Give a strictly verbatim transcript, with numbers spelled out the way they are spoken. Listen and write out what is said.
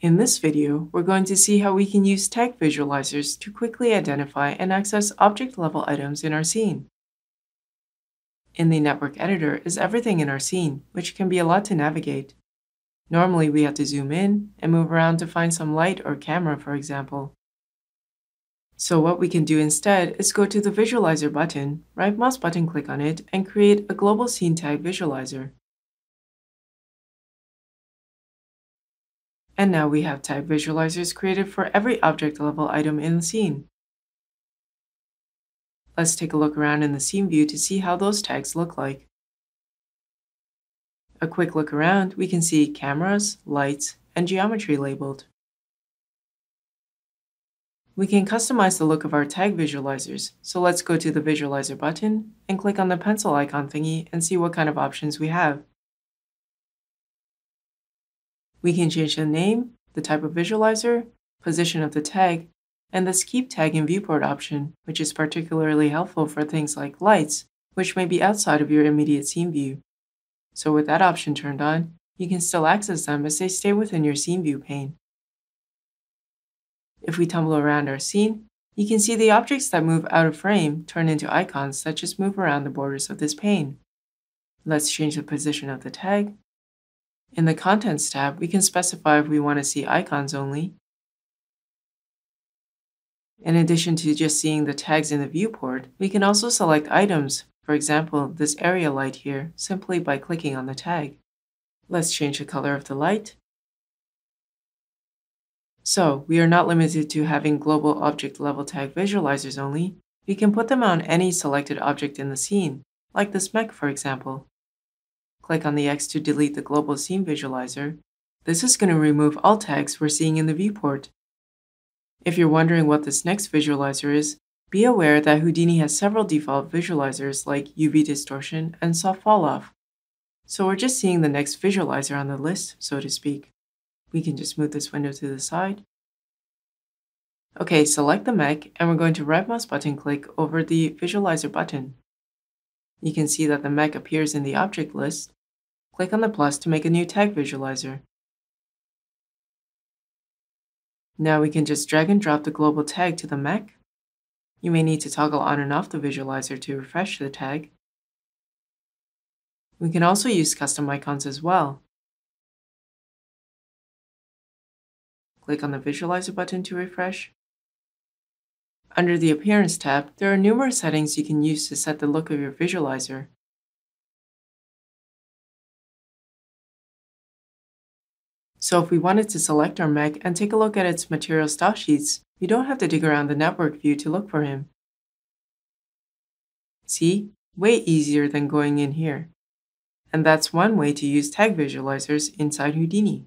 In this video, we're going to see how we can use tag visualizers to quickly identify and access object-level items in our scene. In the network editor is everything in our scene, which can be a lot to navigate. Normally, we have to zoom in and move around to find some light or camera, for example. So what we can do instead is go to the visualizer button, right mouse button click on it, and create a global scene tag visualizer. And now we have tag visualizers created for every object level item in the scene. Let's take a look around in the scene view to see how those tags look like. A quick look around, we can see cameras, lights, and geometry labeled. We can customize the look of our tag visualizers, so let's go to the visualizer button and click on the pencil icon thingy and see what kind of options we have. We can change the name, the type of visualizer, position of the tag, and this Keep Tag in Viewport option, which is particularly helpful for things like lights, which may be outside of your immediate scene view. So with that option turned on, you can still access them as they stay within your scene view pane. If we tumble around our scene, you can see the objects that move out of frame turn into icons that just move around the borders of this pane. Let's change the position of the tag. In the Contents tab, we can specify if we want to see icons only. In addition to just seeing the tags in the viewport, we can also select items, for example, this area light here, simply by clicking on the tag. Let's change the color of the light. So, we are not limited to having global object level tag visualizers only. We can put them on any selected object in the scene, like this mech, for example. Click on the X to delete the global scene visualizer. This is going to remove all tags we're seeing in the viewport. If you're wondering what this next visualizer is, be aware that Houdini has several default visualizers like U V distortion and soft falloff. So we're just seeing the next visualizer on the list, so to speak. We can just move this window to the side. Okay, select the mech, and we're going to right mouse button click over the visualizer button. You can see that the mech appears in the object list. Click on the plus to make a new tag visualizer. Now we can just drag and drop the global tag to the mech. You may need to toggle on and off the visualizer to refresh the tag. We can also use custom icons as well. Click on the visualizer button to refresh. Under the Appearance tab, there are numerous settings you can use to set the look of your visualizer. So if we wanted to select our mech and take a look at its material style sheets, we don't have to dig around the network view to look for him. See? Way easier than going in here. And that's one way to use tag visualizers inside Houdini.